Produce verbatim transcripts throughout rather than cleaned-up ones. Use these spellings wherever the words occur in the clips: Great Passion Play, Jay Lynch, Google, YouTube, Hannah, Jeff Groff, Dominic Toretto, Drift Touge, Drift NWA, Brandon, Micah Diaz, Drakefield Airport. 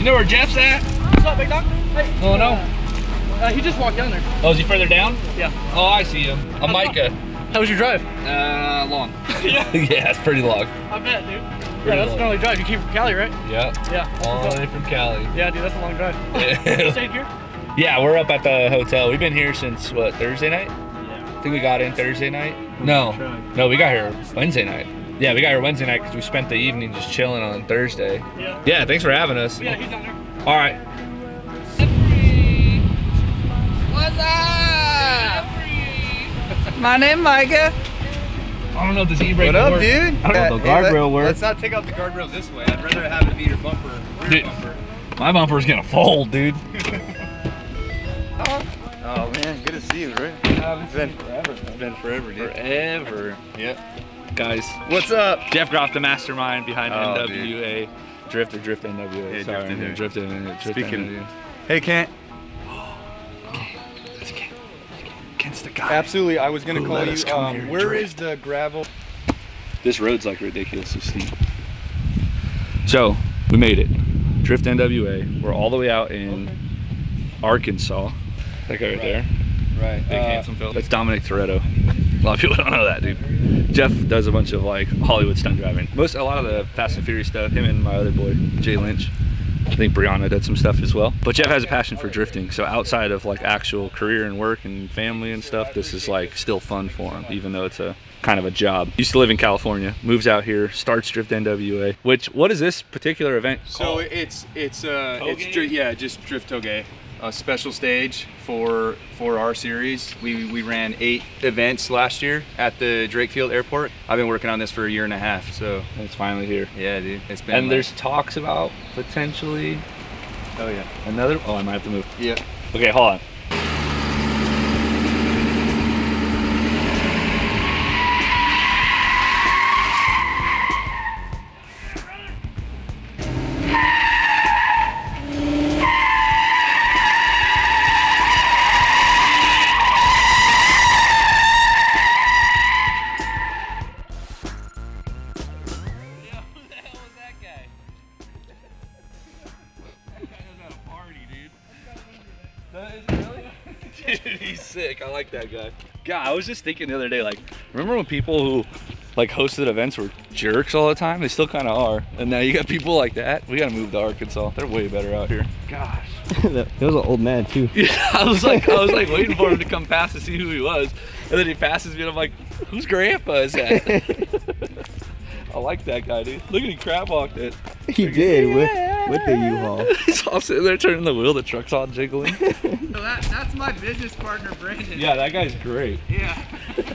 You know where Jeff's at? What's up, big dog? Hey. No, no. Uh, he just walked down there. Oh, is he further down? Yeah. Oh, I see him. A Micah. How was your drive? Uh, long. Yeah. Yeah, it's pretty long. I bet, dude. Pretty yeah, that's long. An early drive. You came from Cali, right? Yeah. Yeah. All the way from Cali. Yeah, dude, that's a long drive. Yeah. You stayed here? Yeah, we're up at the hotel. We've been here since, what, Thursday night? Yeah. I think we got in Thursday night. No. No, we got here Wednesday night. Yeah, we got here Wednesday night because we spent the evening just chilling on Thursday. Yeah. Yeah, thanks for having us. Yeah, he's down there. All right. What's up? My name Micah. I don't know if this e-brake What up, work. dude? I don't yeah, know if the guardrail hey, let, works. Let's not take out the guardrail this way. I'd rather have it be your bumper, rear dude, bumper. My bumper's gonna fold, dude. Oh. Oh, man, good to see you, right? Uh, it's been forever. It's been forever, dude. Forever. Yep. Guys, what's up? Jeff Groff, the mastermind behind oh, N W A. Dude. Drift or Drift N W A. Yeah, Sorry, Drift, Drift N W A. Speaking of you. Hey, Kent. Kent's the guy. Absolutely, I was gonna call you. Um, where drift. is the gravel? This road's like ridiculously steep. So we made it. Drift N W A. We're all the way out in okay. Arkansas. That guy right, right there. Right. Big uh, handsome fellow. That's Dominic Toretto. A lot of people don't know that, dude. Jeff does a bunch of like Hollywood stunt driving. Most, a lot of the Fast and Furious stuff. Him and my other boy, Jay Lynch. I think Brianna did some stuff as well. But Jeff has a passion for drifting, so outside of like actual career and work and family and stuff, this is like still fun for him, even though it's a kind of a job. Used to live in California, moves out here, starts Drift N W A. Which, what is this particular event called? So it's it's uh Touge? it's yeah, just Drift Touge, a special stage for for our series. We we ran eight events last year at the Drakefield Airport. I've been working on this for a year and a half, so it's finally here. Yeah, dude, it's been. And like, there's talks about potentially. Oh yeah, another. Oh, I might have to move. Yeah. Okay, hold on. I like that guy. God, I was just thinking the other day, like, remember when people who like hosted events were jerks all the time? They still kind of are. And now you got people like that. We gotta move to Arkansas. They're way better out here. Gosh. That was an old man too. Yeah, I was like, I was like waiting for him to come past to see who he was, and then he passes me, and I'm like, whose grandpa is that? I like that guy, dude. Look at him crab walked it. He like, did yeah. with, with the U-Haul. He's all sitting there turning the wheel. The truck's all jiggling. So that, that's my business partner, Brandon. Yeah, that guy's great. Yeah.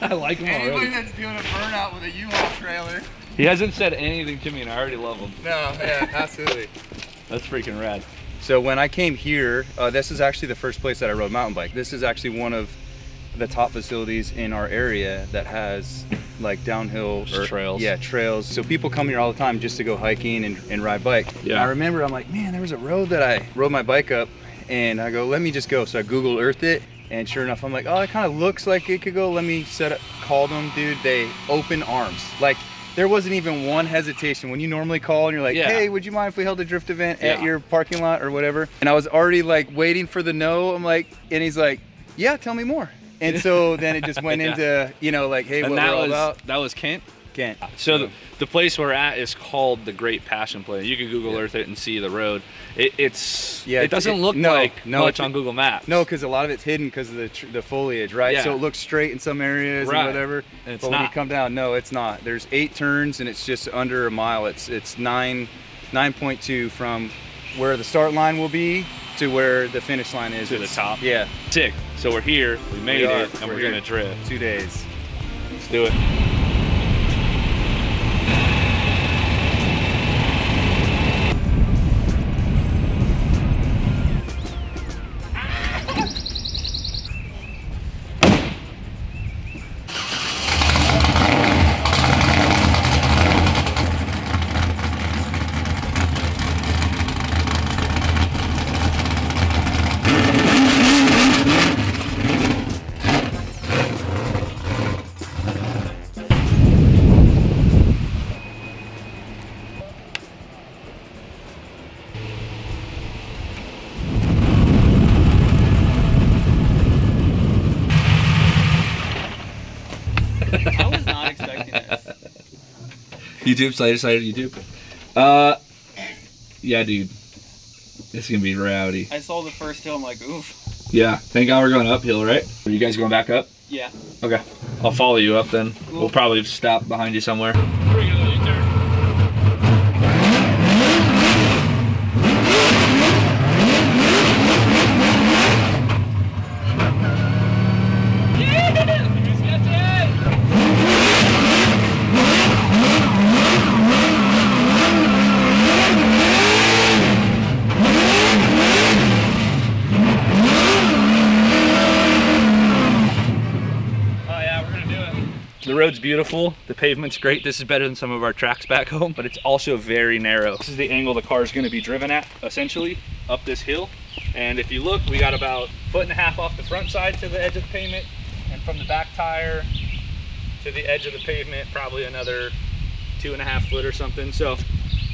I like him Anybody already. Anybody that's doing a burnout with a U-Haul trailer. He hasn't said anything to me, and I already love him. No, yeah, absolutely. That's freaking rad. So when I came here, uh, this is actually the first place that I rode mountain bike. This is actually one of the top facilities in our area that has like downhill or, trails. Yeah, trails. So people come here all the time just to go hiking and, and ride bike. Yeah. And I remember I'm like, man, there was a road that I rode my bike up and I go, let me just go. So I Google Earthed it. And sure enough, I'm like, oh, it kind of looks like it could go. Let me set up, call them, dude. They open arms. Like there wasn't even one hesitation. When you normally call and you're like, yeah. hey, would you mind if we held a drift event yeah. at your parking lot or whatever? And I was already like waiting for the no. I'm like, and he's like, yeah, tell me more. And so then it just went yeah. into, you know, like, hey, and what that we're all was, about. That was Kent? Kent. So yeah. the, the place we're at is called the Great Passion Play. You can Google yeah. Earth it and see the road. It, it's, yeah, it doesn't it, look no, like no, much on Google Maps. No, because a lot of it's hidden because of the, tr the foliage, right? Yeah. So it looks straight in some areas right. and whatever. And it's but not. when you come down, no, it's not. There's eight turns and it's just under a mile. It's it's nine, nine point two from where the start line will be to where the finish line is. To the top. Yeah. Sick. So we're here, we made we are, it, and we're, we're gonna drift. Two days. Let's do it. YouTube Slater, Slater, YouTube. Uh, yeah, dude. It's going to be rowdy. I saw the first hill, I'm like, oof. Yeah, thank God we're going uphill, right? Are you guys going back up? Yeah. Okay. I'll follow you up then. Cool. We'll probably stop behind you somewhere. The road's beautiful, the pavement's great. This is better than some of our tracks back home, but it's also very narrow. This is the angle the car is going to be driven at, essentially, up this hill. And if you look, we got about a foot and a half off the front side to the edge of the pavement, and from the back tire to the edge of the pavement, probably another two and a half foot or something. So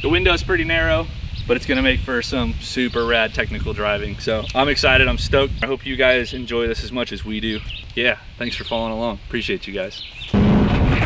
the window's pretty narrow, but it's going to make for some super rad technical driving. So I'm excited, I'm stoked. I hope you guys enjoy this as much as we do. Yeah, thanks for following along. Appreciate you guys. Thank you.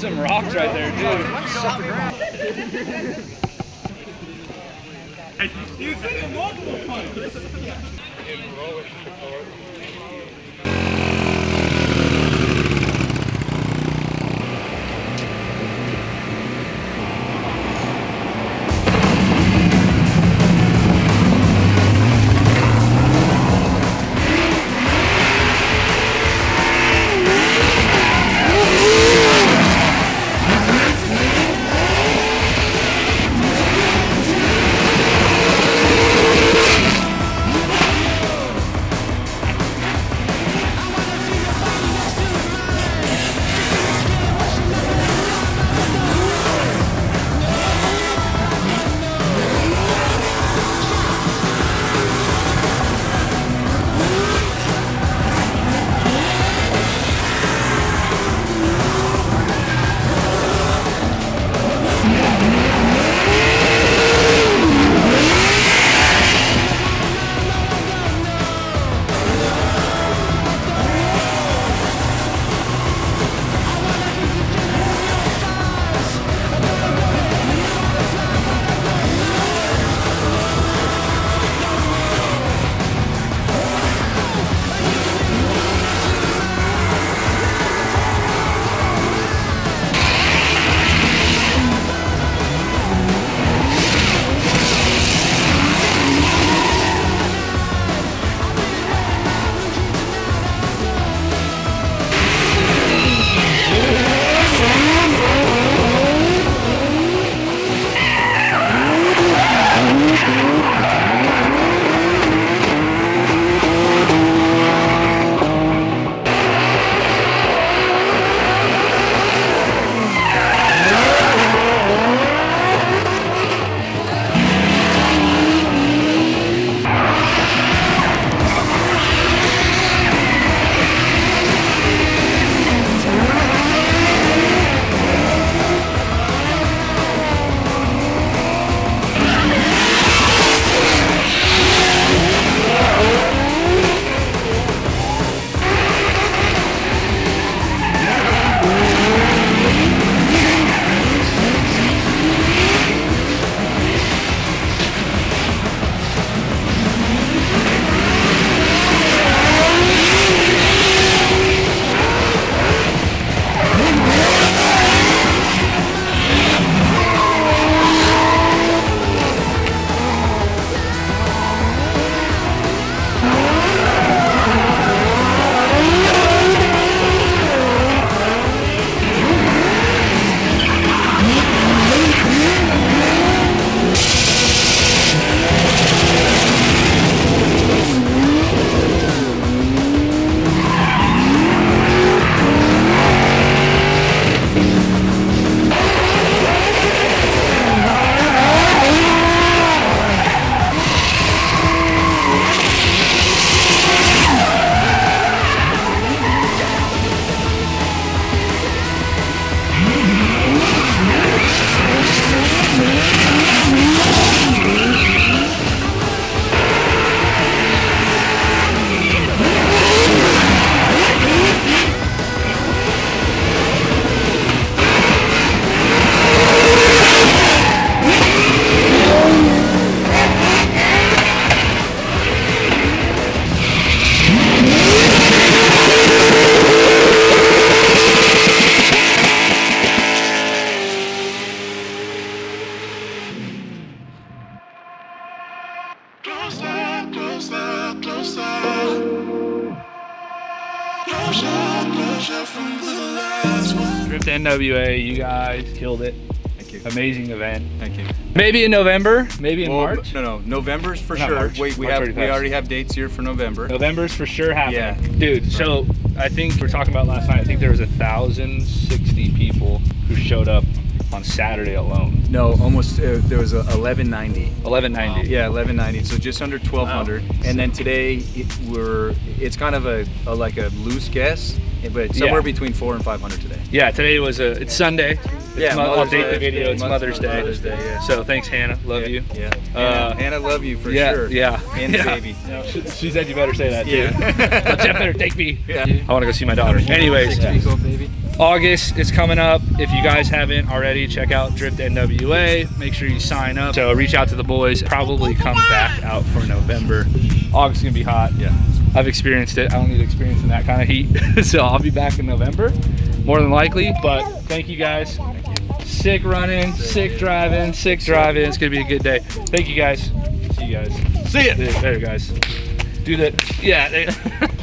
That's some rocks right there, dude. You said multiple times. Drift N W A, you guys killed it. Thank you. Amazing event. Thank you. Maybe in November, maybe in well, March. No, no, November's for Not sure. March. Wait, we March have we already have dates here for November. November's for sure happening. Yeah. Dude, right. So I think we were talking about last night, I think there was one thousand sixty people who showed up on Saturday alone. No, almost, uh, there was a eleven ninety. eleven ninety. Wow. Yeah, eleven ninety, so just under twelve hundred. Wow. And then today, it, we're, it's kind of a, a like a loose guess, but it's somewhere yeah. between four and five hundred today. Yeah, today was a, it's Sunday. It's yeah, I'll date the video, it's Mother's, Mother's Day. Mother's Day yeah. So thanks Hannah, love yeah, you. Yeah, uh, Hannah, Hannah, love you for yeah, sure. Yeah, and the yeah. baby. No, she, she said you better say that too. Yeah. Well, Jeff better take me. Yeah. I wanna go see my daughter. Anyways. Yeah. August is coming up. If you guys haven't already, check out Drift N W A. Make sure you sign up. So reach out to the boys. Probably come back out for November. August is gonna be hot. Yeah, I've experienced it. I don't need experience in that kind of heat. So I'll be back in November, more than likely. But thank you guys. Thank you. Sick running, sick, sick driving, sick driving. It's gonna be a good day. Thank you guys. See you guys. See ya. There you guys. Do that. Yeah.